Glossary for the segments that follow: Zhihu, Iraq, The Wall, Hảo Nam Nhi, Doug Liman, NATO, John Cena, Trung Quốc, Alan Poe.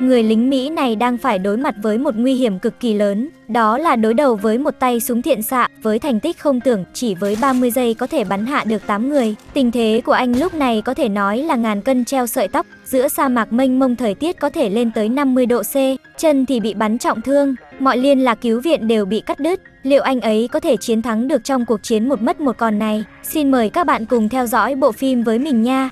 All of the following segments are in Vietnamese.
Người lính Mỹ này đang phải đối mặt với một nguy hiểm cực kỳ lớn, đó là đối đầu với một tay súng thiện xạ, với thành tích không tưởng, chỉ với 30 giây có thể bắn hạ được 8 người. Tình thế của anh lúc này có thể nói là ngàn cân treo sợi tóc, giữa sa mạc mênh mông thời tiết có thể lên tới 50 độ C, chân thì bị bắn trọng thương, mọi liên lạc cứu viện đều bị cắt đứt. Liệu anh ấy có thể chiến thắng được trong cuộc chiến một mất một còn này? Xin mời các bạn cùng theo dõi bộ phim với mình nha!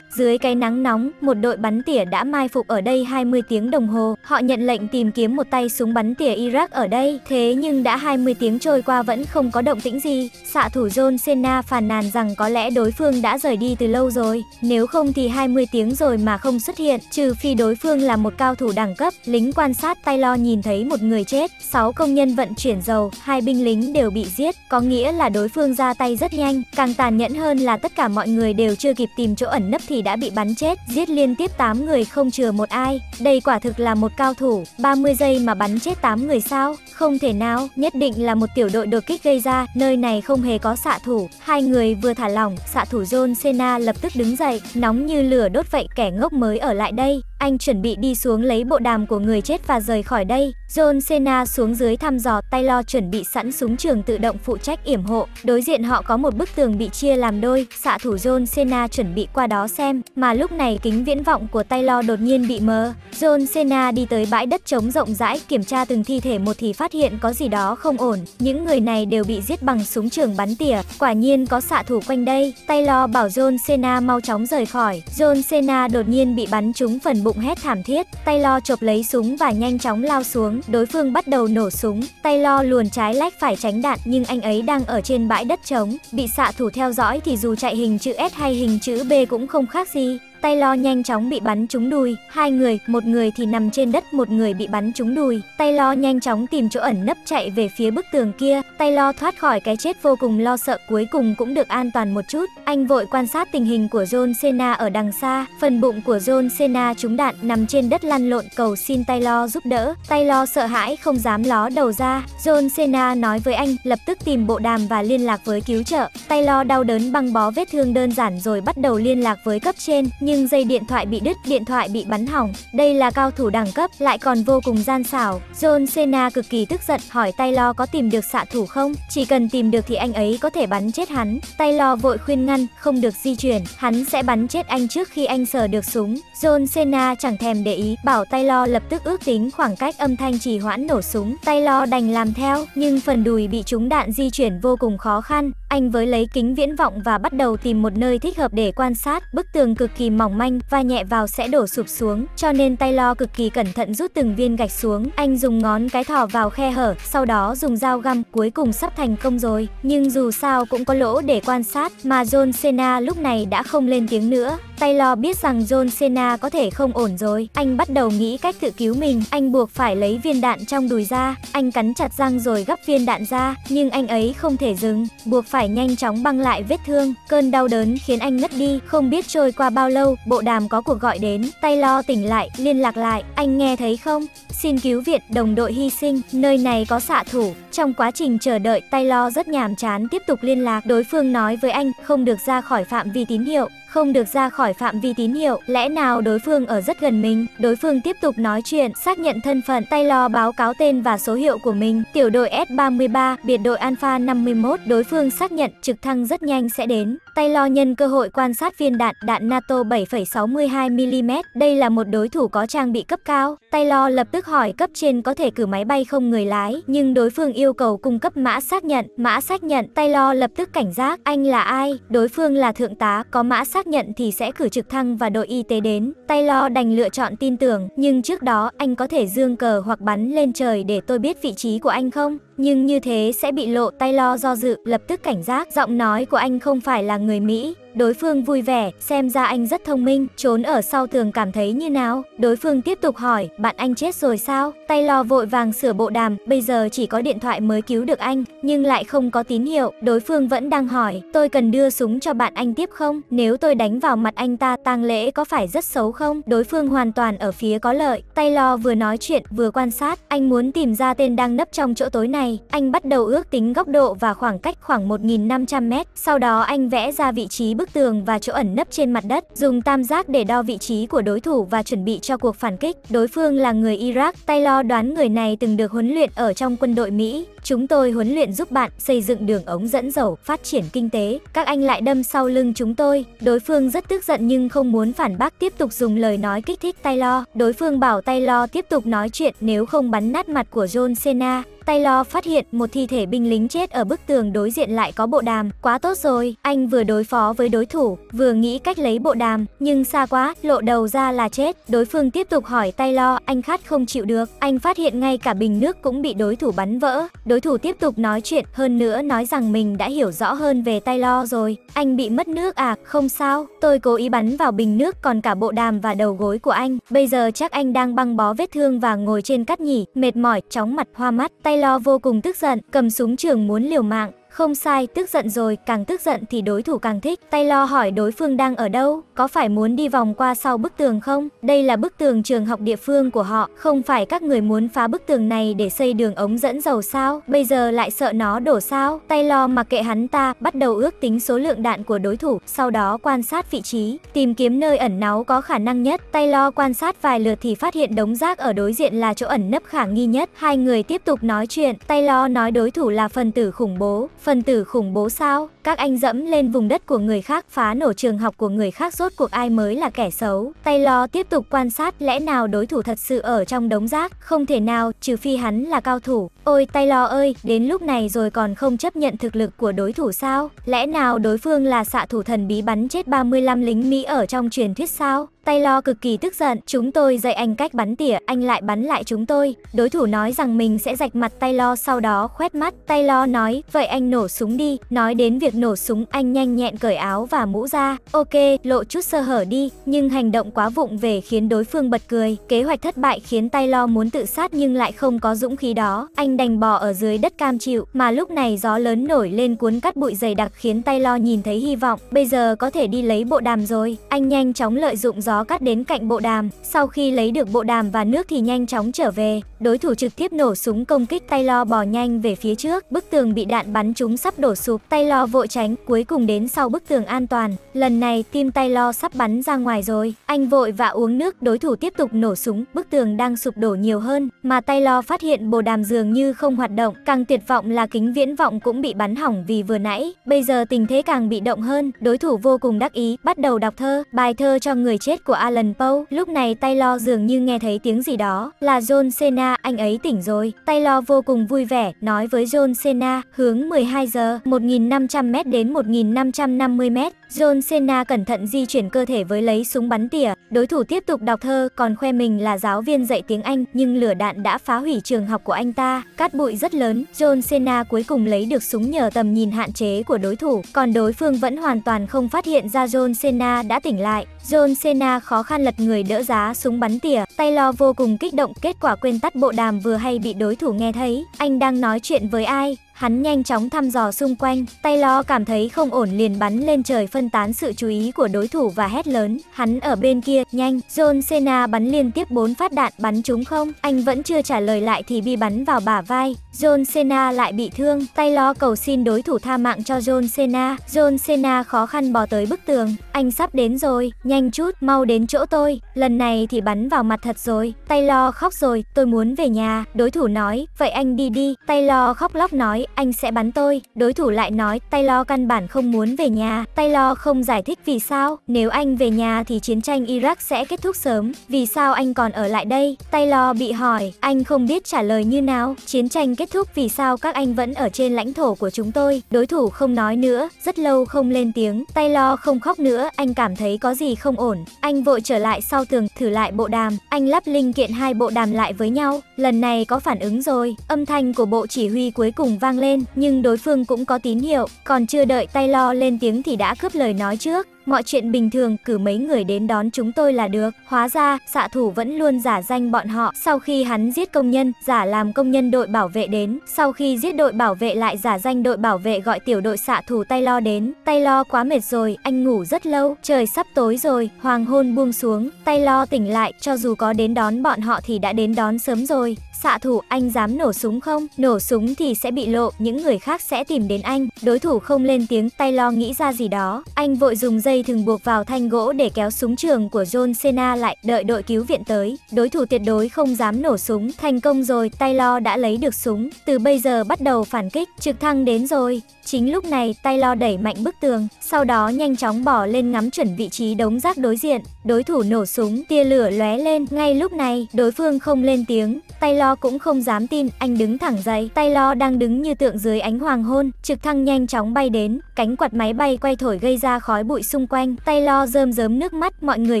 Dưới cái nắng nóng, một đội bắn tỉa đã mai phục ở đây 20 tiếng đồng hồ. Họ nhận lệnh tìm kiếm một tay súng bắn tỉa Iraq ở đây. Thế nhưng đã 20 tiếng trôi qua vẫn không có động tĩnh gì. Xạ thủ John Cena phàn nàn rằng có lẽ đối phương đã rời đi từ lâu rồi. Nếu không thì 20 tiếng rồi mà không xuất hiện. Trừ phi đối phương là một cao thủ đẳng cấp. Lính quan sát Taylor nhìn thấy một người chết, 6 công nhân vận chuyển dầu, 2 binh lính đều bị giết. Có nghĩa là đối phương ra tay rất nhanh. Càng tàn nhẫn hơn là tất cả mọi người đều chưa kịp tìm chỗ ẩn nấp thì đã bị bắn chết, giết liên tiếp 8 người không chừa một ai. Đây quả thực là một cao thủ, 30 giây mà bắn chết 8 người sao? Không thể nào, nhất định là một tiểu đội đột kích gây ra, nơi này không hề có xạ thủ. Hai người vừa thả lỏng, xạ thủ John Cena lập tức đứng dậy, nóng như lửa đốt vậy, kẻ ngốc mới ở lại đây. Anh chuẩn bị đi xuống lấy bộ đàm của người chết và rời khỏi đây. John Cena xuống dưới thăm dò, Taylor chuẩn bị sẵn súng trường tự động phụ trách yểm hộ. Đối diện họ có một bức tường bị chia làm đôi, xạ thủ John Cena chuẩn bị qua đó xem. Mà lúc này kính viễn vọng của Taylor đột nhiên bị mờ. John Cena đi tới bãi đất trống rộng rãi, kiểm tra từng thi thể một thì phát hiện có gì đó không ổn. Những người này đều bị giết bằng súng trường bắn tỉa, quả nhiên có xạ thủ quanh đây. Taylor bảo John Cena mau chóng rời khỏi. John Cena đột nhiên bị bắn trúng phần bụng, hét thảm thiết. Taylor chộp lấy súng và nhanh chóng lao xuống. Đối phương bắt đầu nổ súng. Taylor luồn trái lách phải tránh đạn, nhưng anh ấy đang ở trên bãi đất trống, bị xạ thủ theo dõi thì dù chạy hình chữ S hay hình chữ B cũng không khác gì. Taylor nhanh chóng bị bắn trúng đùi, hai người, một người thì nằm trên đất, một người bị bắn trúng đùi. Taylor nhanh chóng tìm chỗ ẩn nấp, chạy về phía bức tường kia. Taylor thoát khỏi cái chết vô cùng lo sợ, cuối cùng cũng được an toàn một chút. Anh vội quan sát tình hình của John Cena ở đằng xa. Phần bụng của John Cena trúng đạn, nằm trên đất lăn lộn cầu xin Taylor giúp đỡ. Taylor sợ hãi không dám ló đầu ra. John Cena nói với anh lập tức tìm bộ đàm và liên lạc với cứu trợ. Taylor đau đớn băng bó vết thương đơn giản rồi bắt đầu liên lạc với cấp trên. Nhưng dây điện thoại bị đứt, điện thoại bị bắn hỏng. Đây là cao thủ đẳng cấp, lại còn vô cùng gian xảo. John Cena cực kỳ tức giận, hỏi Taylor có tìm được xạ thủ không? Chỉ cần tìm được thì anh ấy có thể bắn chết hắn. Taylor vội khuyên ngăn, không được di chuyển, hắn sẽ bắn chết anh trước khi anh sờ được súng. John Cena chẳng thèm để ý, bảo Taylor lập tức ước tính khoảng cách, âm thanh trì hoãn nổ súng. Taylor đành làm theo, nhưng phần đùi bị trúng đạn, di chuyển vô cùng khó khăn. Anh với lấy kính viễn vọng và bắt đầu tìm một nơi thích hợp để quan sát. Bức tường cực kỳ mỏng manh, va nhẹ vào sẽ đổ sụp xuống, cho nên Taylor cực kỳ cẩn thận rút từng viên gạch xuống. Anh dùng ngón cái thò vào khe hở, sau đó dùng dao găm, cuối cùng sắp thành công rồi. Nhưng dù sao cũng có lỗ để quan sát, mà John Cena lúc này đã không lên tiếng nữa. Taylor biết rằng John Cena có thể không ổn rồi, anh bắt đầu nghĩ cách tự cứu mình. Anh buộc phải lấy viên đạn trong đùi ra, anh cắn chặt răng rồi gắp viên đạn ra, nhưng anh ấy không thể dừng, buộc phải nhanh chóng băng lại vết thương. Cơn đau đớn khiến anh ngất đi. Không biết trôi qua bao lâu, bộ đàm có cuộc gọi đến. Taylor tỉnh lại, liên lạc lại, anh nghe thấy không? Xin cứu viện, đồng đội hy sinh, nơi này có xạ thủ. Trong quá trình chờ đợi, Taylor rất nhàm chán tiếp tục liên lạc. Đối phương nói với anh, không được ra khỏi phạm vi tín hiệu. Không được ra khỏi phạm vi tín hiệu, lẽ nào đối phương ở rất gần mình? Đối phương tiếp tục nói chuyện, xác nhận thân phận. Taylor báo cáo tên và số hiệu của mình, tiểu đội S33, biệt đội Alpha 51. Đối phương xác nhận, trực thăng rất nhanh sẽ đến. Taylor nhân cơ hội quan sát viên đạn, đạn NATO 7,62mm. Đây là một đối thủ có trang bị cấp cao. Taylor lập tức hỏi cấp trên có thể cử máy bay không người lái, nhưng đối phương yêu cầu cung cấp mã xác nhận. Mã xác nhận, Taylor lập tức cảnh giác. Anh là ai? Đối phương là thượng tá, có mã xác nhận thì sẽ cử trực thăng và đội y tế đến. Taylor đành lựa chọn tin tưởng, nhưng trước đó anh có thể giương cờ hoặc bắn lên trời để tôi biết vị trí của anh không? Nhưng như thế sẽ bị lộ. Taylor do dự, lập tức cảnh giác. Giọng nói của anh không phải là người Mỹ. Đối phương vui vẻ, xem ra anh rất thông minh, trốn ở sau tường cảm thấy như nào? Đối phương tiếp tục hỏi, bạn anh chết rồi sao? Taylor vội vàng sửa bộ đàm, bây giờ chỉ có điện thoại mới cứu được anh, nhưng lại không có tín hiệu. Đối phương vẫn đang hỏi, tôi cần đưa súng cho bạn anh tiếp không? Nếu tôi đánh vào mặt anh ta, tang lễ có phải rất xấu không? Đối phương hoàn toàn ở phía có lợi. Taylor vừa nói chuyện, vừa quan sát, anh muốn tìm ra tên đang nấp trong chỗ tối này. Anh bắt đầu ước tính góc độ và khoảng cách khoảng 1.500m, sau đó anh vẽ ra vị trí bức bức tường và chỗ ẩn nấp trên mặt đất, dùng tam giác để đo vị trí của đối thủ và chuẩn bị cho cuộc phản kích. Đối phương là người Iraq, Taylor đoán người này từng được huấn luyện ở trong quân đội Mỹ. Chúng tôi huấn luyện giúp bạn xây dựng đường ống dẫn dầu, phát triển kinh tế. Các anh lại đâm sau lưng chúng tôi. Đối phương rất tức giận nhưng không muốn phản bác, tiếp tục dùng lời nói kích thích Taylor. Đối phương bảo Taylor tiếp tục nói chuyện, nếu không bắn nát mặt của John Cena. Taylor phát hiện một thi thể binh lính chết ở bức tường đối diện lại có bộ đàm. Quá tốt rồi, anh vừa đối phó với đối thủ, vừa nghĩ cách lấy bộ đàm, nhưng xa quá, lộ đầu ra là chết. Đối phương tiếp tục hỏi Taylor, anh khát không chịu được. Anh phát hiện ngay cả bình nước cũng bị đối thủ bắn vỡ. Đối thủ tiếp tục nói chuyện, hơn nữa nói rằng mình đã hiểu rõ hơn về Taylor rồi. Anh bị mất nước à? Không sao, tôi cố ý bắn vào bình nước, còn cả bộ đàm và đầu gối của anh. Bây giờ chắc anh đang băng bó vết thương và ngồi trên cát nhỉ, mệt mỏi, chóng mặt, hoa mắt. Taylor vô cùng tức giận, cầm súng trường muốn liều mạng. Không sai, tức giận rồi, càng tức giận thì đối thủ càng thích. Taylor hỏi đối phương đang ở đâu, có phải muốn đi vòng qua sau bức tường không? Đây là bức tường trường học địa phương của họ, không phải các người muốn phá bức tường này để xây đường ống dẫn dầu sao? Bây giờ lại sợ nó đổ sao? Taylor mặc kệ hắn ta, bắt đầu ước tính số lượng đạn của đối thủ, sau đó quan sát vị trí, tìm kiếm nơi ẩn náu có khả năng nhất. Taylor quan sát vài lượt thì phát hiện đống rác ở đối diện là chỗ ẩn nấp khả nghi nhất. Hai người tiếp tục nói chuyện, Taylor nói đối thủ là phần tử khủng bố. Phần tử khủng bố sao? Các anh dẫm lên vùng đất của người khác, phá nổ trường học của người khác, rốt cuộc ai mới là kẻ xấu? Taylor tiếp tục quan sát, lẽ nào đối thủ thật sự ở trong đống rác? Không thể nào, trừ phi hắn là cao thủ. Ôi Taylor ơi, đến lúc này rồi còn không chấp nhận thực lực của đối thủ sao? Lẽ nào đối phương là xạ thủ thần bí bắn chết 35 lính Mỹ ở trong truyền thuyết sao? Taylor cực kỳ tức giận, chúng tôi dạy anh cách bắn tỉa, anh lại bắn lại chúng tôi. Đối thủ nói rằng mình sẽ rạch mặt Taylor sau đó khoét mắt. Taylor nói, vậy anh nổ súng đi. Nói đến việc nổ súng, anh nhanh nhẹn cởi áo và mũ ra. Ok, lộ chút sơ hở đi, nhưng hành động quá vụng về khiến đối phương bật cười. Kế hoạch thất bại khiến Taylor muốn tự sát nhưng lại không có dũng khí đó. Anh đành bò ở dưới đất cam chịu, mà lúc này gió lớn nổi lên cuốn cát bụi dày đặc khiến Taylor nhìn thấy hy vọng. Bây giờ có thể đi lấy bộ đàm rồi. Anh nhanh chóng lợi dụng gió cắt đến cạnh bộ đàm, sau khi lấy được bộ đàm và nước thì nhanh chóng trở về. Đối thủ trực tiếp nổ súng công kích, Taylor bò nhanh về phía trước, bức tường bị đạn bắn trúng sắp đổ sụp, Taylor vội tránh, cuối cùng đến sau bức tường an toàn. Lần này tim Taylor sắp bắn ra ngoài rồi, anh vội vã uống nước, đối thủ tiếp tục nổ súng, bức tường đang sụp đổ nhiều hơn, mà Taylor phát hiện bộ đàm dường như không hoạt động, càng tuyệt vọng là kính viễn vọng cũng bị bắn hỏng vì vừa nãy. Bây giờ tình thế càng bị động hơn, đối thủ vô cùng đắc ý, bắt đầu đọc thơ, bài thơ cho người chết của Alan Poe. Lúc này Taylor dường như nghe thấy tiếng gì đó, là John Cena, anh ấy tỉnh rồi. Taylor vô cùng vui vẻ, nói với John Cena, hướng 12 giờ, 1500m đến 1550m. John Cena cẩn thận di chuyển cơ thể với lấy súng bắn tỉa. Đối thủ tiếp tục đọc thơ, còn khoe mình là giáo viên dạy tiếng Anh, nhưng lửa đạn đã phá hủy trường học của anh ta. Cát bụi rất lớn, John Cena cuối cùng lấy được súng nhờ tầm nhìn hạn chế của đối thủ, còn đối phương vẫn hoàn toàn không phát hiện ra John Cena đã tỉnh lại. John Cena khó khăn lật người đỡ giá súng bắn tỉa. Taylor vô cùng kích động, kết quả quên tắt bộ đàm vừa hay bị đối thủ nghe thấy. Anh đang nói chuyện với ai? Hắn nhanh chóng thăm dò xung quanh, Taylor cảm thấy không ổn liền bắn lên trời phân tán sự chú ý của đối thủ và hét lớn. Hắn ở bên kia, nhanh! John Cena bắn liên tiếp 4 phát đạn, bắn trúng không? Anh vẫn chưa trả lời lại thì bị bắn vào bả vai. John Cena lại bị thương, Taylor cầu xin đối thủ tha mạng cho John Cena. John Cena khó khăn bò tới bức tường, anh sắp đến rồi, nhanh chút, mau đến chỗ tôi. Lần này thì bắn vào mặt thật rồi, Taylor khóc rồi, tôi muốn về nhà. Đối thủ nói, vậy anh đi đi. Taylor khóc lóc nói, anh sẽ bắn tôi. Đối thủ lại nói, Taylor căn bản không muốn về nhà. Taylor không giải thích vì sao, nếu anh về nhà thì chiến tranh Iraq sẽ kết thúc sớm. Vì sao anh còn ở lại đây? Taylor bị hỏi, anh không biết trả lời như nào. Chiến tranh kết thúc, vì sao các anh vẫn ở trên lãnh thổ của chúng tôi? Đối thủ không nói nữa, rất lâu không lên tiếng. Taylor không khóc nữa, anh cảm thấy có gì không ổn. Anh vội trở lại sau tường, thử lại bộ đàm. Anh lắp linh kiện hai bộ đàm lại với nhau. Lần này có phản ứng rồi, âm thanh của bộ chỉ huy cuối cùng vang lên, nhưng đối phương cũng có tín hiệu. Còn chưa đợi Taylor lên tiếng thì đã cướp lời nói trước. mọi chuyện bình thường, cử mấy người đến đón chúng tôi là được. Hóa ra, xạ thủ vẫn luôn giả danh bọn họ. Sau khi hắn giết công nhân, giả làm công nhân đội bảo vệ đến. Sau khi giết đội bảo vệ lại giả danh đội bảo vệ gọi tiểu đội xạ thủ Taylor đến. Taylor quá mệt rồi, anh ngủ rất lâu, trời sắp tối rồi, hoàng hôn buông xuống. Taylor tỉnh lại, cho dù có đến đón bọn họ thì đã đến đón sớm rồi. Xạ thủ, anh dám nổ súng không? Nổ súng thì sẽ bị lộ, những người khác sẽ tìm đến anh. Đối thủ không lên tiếng, Taylor nghĩ ra gì đó. Anh vội dùng dây thừng buộc vào thanh gỗ để kéo súng trường của John Cena lại, đợi đội cứu viện tới. Đối thủ tuyệt đối không dám nổ súng. Thành công rồi, Taylor đã lấy được súng. Từ bây giờ bắt đầu phản kích, trực thăng đến rồi. Chính lúc này, Taylor đẩy mạnh bức tường, sau đó nhanh chóng bỏ lên ngắm chuẩn vị trí đống rác đối diện. Đối thủ nổ súng, tia lửa lóe lên. Ngay lúc này, đối phương không lên tiếng. Taylor cũng không dám tin, anh đứng thẳng dậy. Taylor đang đứng như tượng dưới ánh hoàng hôn. Trực thăng nhanh chóng bay đến, cánh quạt máy bay quay thổi gây ra khói bụi xung quanh. Taylor rơm rớm nước mắt, mọi người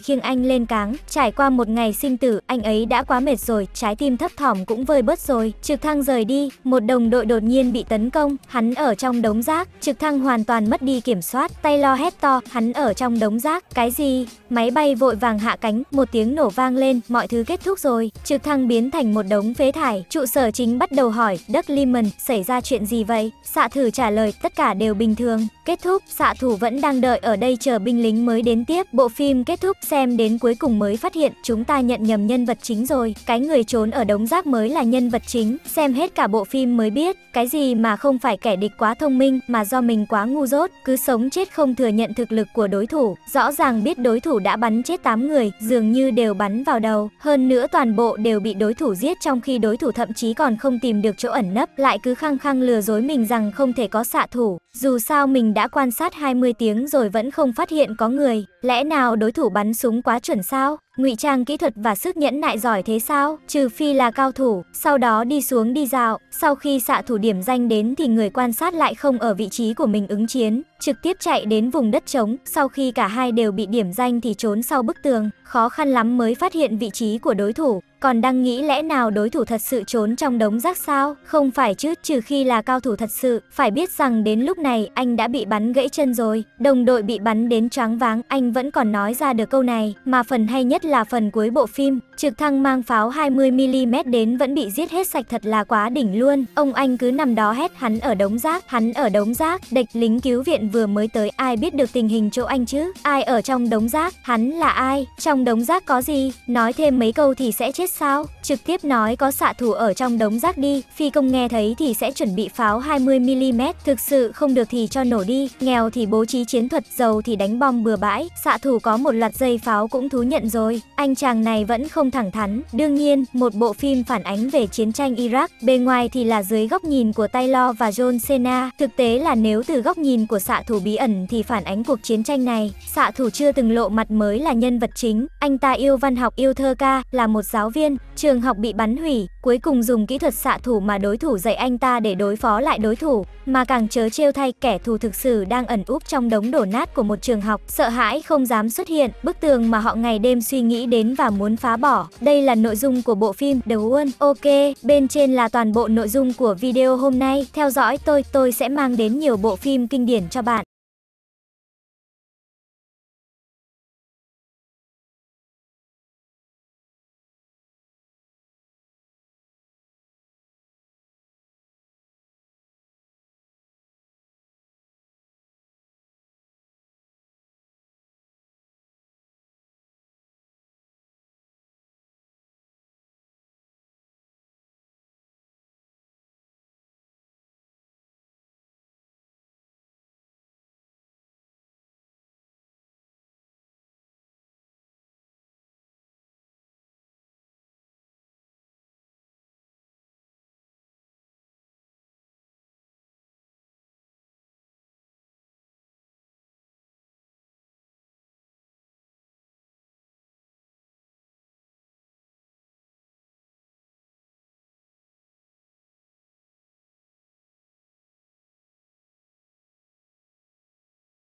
khiêng anh lên cáng. Trải qua một ngày sinh tử, anh ấy đã quá mệt rồi, trái tim thấp thỏm cũng vơi bớt rồi. Trực thăng rời đi, một đồng đội đột nhiên bị tấn công, hắn ở trong đống rác. Trực thăng hoàn toàn mất đi kiểm soát. Taylor hét to, hắn ở trong đống rác. Cái gì? Máy bay vội vàng hạ cánh, một tiếng nổ vang lên, mọi thứ kết thúc rồi. Trực thăng biến thành một đống phế thải. Trụ sở chính bắt đầu hỏi, Doug Liman, xảy ra chuyện gì vậy? Xạ thủ trả lời, tất cả đều bình thường. Kết thúc, xạ thủ vẫn đang đợi ở đây chờ binh lính mới đến tiếp. Bộ phim kết thúc, xem đến cuối cùng mới phát hiện chúng ta nhận nhầm nhân vật chính rồi. Cái người trốn ở đống rác mới là nhân vật chính. Xem hết cả bộ phim mới biết, cái gì mà không phải kẻ địch quá thông minh mà do mình quá ngu dốt, cứ sống chết không thừa nhận thực lực của đối thủ. Rõ ràng biết đối thủ đã bắn chết 8 người, dường như đều bắn vào đầu. Hơn nữa toàn bộ đều bị đối thủ giết, trong khi đối thủ thậm chí còn không tìm được chỗ ẩn nấp, lại cứ khăng khăng lừa dối mình rằng không thể có xạ thủ. Dù sao mình đã quan sát 20 tiếng rồi vẫn không phát hiện có người. Lẽ nào đối thủ bắn súng quá chuẩn sao? Ngụy trang kỹ thuật và sức nhẫn nại giỏi thế sao? Trừ phi là cao thủ. Sau đó đi xuống đi dạo. Sau khi xạ thủ điểm danh đến thì người quan sát lại không ở vị trí của mình ứng chiến, trực tiếp chạy đến vùng đất trống. Sau khi cả hai đều bị điểm danh thì trốn sau bức tường. Khó khăn lắm mới phát hiện vị trí của đối thủ. Còn đang nghĩ lẽ nào đối thủ thật sự trốn trong đống rác sao? Không phải chứ, trừ khi là cao thủ thật sự. Phải biết rằng đến lúc này anh đã bị bắn gãy chân rồi. Đồng đội bị bắn đến choáng váng, anh vẫn còn nói ra được câu này. Mà phần hay nhất là phần cuối bộ phim, trực thăng mang pháo 20mm đến vẫn bị giết hết sạch, thật là quá đỉnh luôn. Ông anh cứ nằm đó hét, hắn ở đống rác, hắn ở đống rác. Địch lính cứu viện vừa mới tới, ai biết được tình hình chỗ anh chứ? Ai ở trong đống rác? Hắn là ai? Trong đống rác có gì? Nói thêm mấy câu thì sẽ chết sao? Trực tiếp nói có xạ thủ ở trong đống rác đi. Phi công nghe thấy thì sẽ chuẩn bị pháo 20mm, thực sự không được thì cho nổ đi. Nghèo thì bố trí chiến thuật, giàu thì đánh bom bừa bãi. Xạ thủ có một loạt dây pháo cũng thú nhận rồi. Anh chàng này vẫn không thẳng thắn. Đương nhiên, một bộ phim phản ánh về chiến tranh Iraq, bề ngoài thì là dưới góc nhìn của Taylor và John Cena, thực tế là nếu từ góc nhìn của xạ thủ bí ẩn thì phản ánh cuộc chiến tranh này. Xạ thủ chưa từng lộ mặt mới là nhân vật chính. Anh ta yêu văn học, yêu thơ ca, là một giáo viên. Trường học bị bắn hủy, cuối cùng dùng kỹ thuật xạ thủ mà đối thủ dạy anh ta để đối phó lại đối thủ. Mà càng trớ trêu thay, kẻ thù thực sự đang ẩn úp trong đống đổ nát của một trường học, sợ hãi không dám xuất hiện, bức tường mà họ ngày đêm suy nghĩ đến và muốn phá bỏ. Đây là nội dung của bộ phim The Wall. Ok, bên trên là toàn bộ nội dung của video hôm nay. Theo dõi tôi sẽ mang đến nhiều bộ phim kinh điển cho bạn.